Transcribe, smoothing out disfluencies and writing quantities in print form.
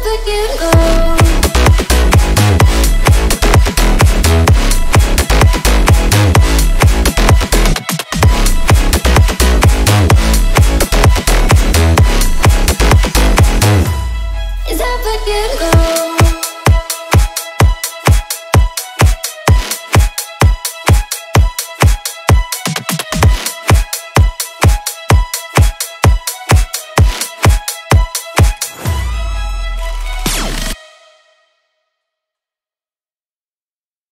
Forgive.